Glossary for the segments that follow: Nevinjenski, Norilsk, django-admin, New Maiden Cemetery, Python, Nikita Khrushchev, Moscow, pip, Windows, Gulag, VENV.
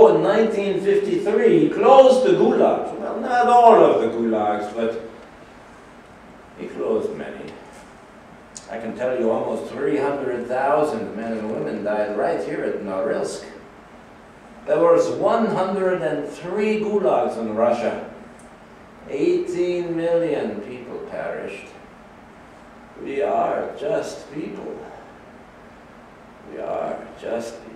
Moscow in 1953 closed the Gulags. Well, not all of the Gulags, but he closed many. I can tell you almost 300,000 men and women died right here at Norilsk. There was 103 Gulags in Russia. 18 million people perished. We are just people. We are just people.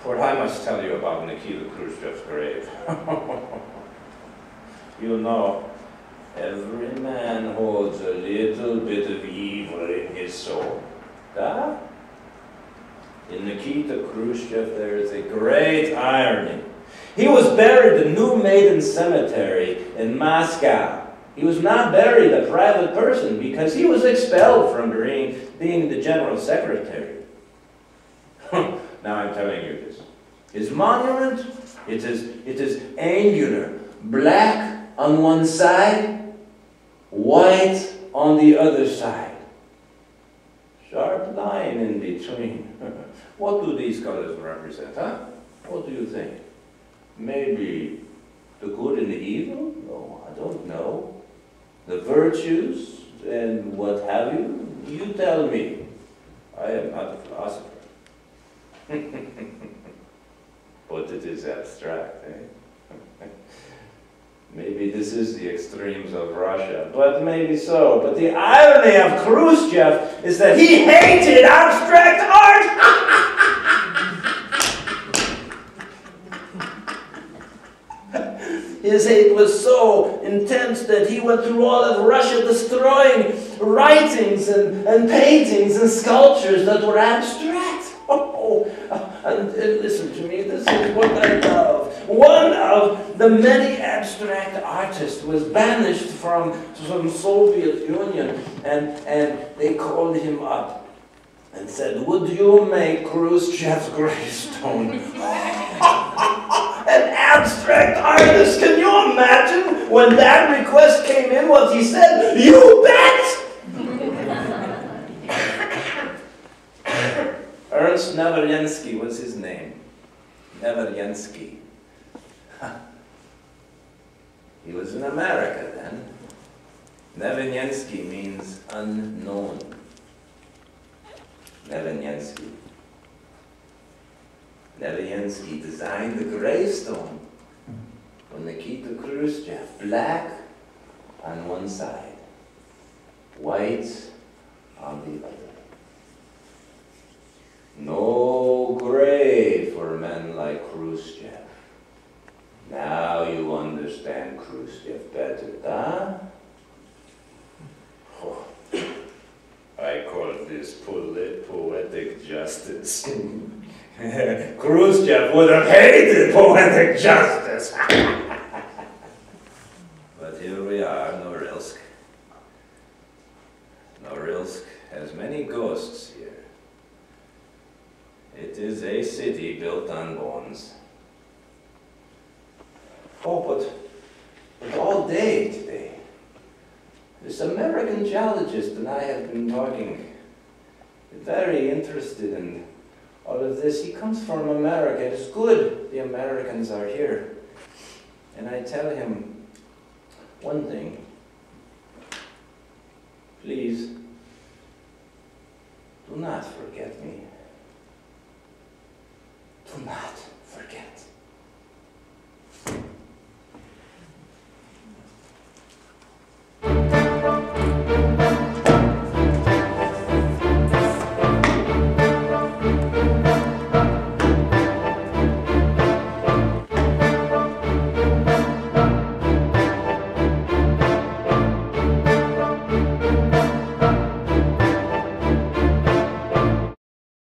For I must tell you about Nikita Khrushchev's grave. You know, every man holds a little bit of evil in his soul. Huh? In Nikita Khrushchev there is a great irony. He was buried in New Maiden Cemetery in Moscow. He was not buried a private person because he was expelled from being the general secretary. Now I'm telling you this. His monument, it is angular, black on one side, white on the other side. Sharp line in between. What do these colors represent, huh? What do you think? Maybe the good and the evil? No, I don't know. The virtues and what have you, you tell me. I am not a philosopher. But it is abstract, eh? Maybe this is the extremes of Russia, but maybe so. But the irony of Khrushchev is that he hated abstract art! His hate was so intense that he went through all of Russia destroying writings and paintings and sculptures that were abstract. And listen to me, this is what I love. One of the many abstract artists was banished from Soviet Union, and they called him up and said, "Would you make Khrushchev's gravestone?" An abstract artist, can you imagine when that request came in what he said? You bet! Ernst Nevinjenski was his name. Nevinjenski. He was in America then. Nevinjenski means unknown. Nevinjenski. Nevinjenski designed the gravestone for Nikita Khrushchev, black on one side, white on the other. No grave for men like Khrushchev. Now you understand Khrushchev better, huh? Oh. I call this poetic justice. Khrushchev would have hated poetic justice. But here we are, Norilsk. Norilsk has many ghosts here. It is a city built on bones. Oh, but all day today, this American geologist and I have been talking, very interested in all of this. He comes from America. It's good the Americans are here. And I tell him one thing. Please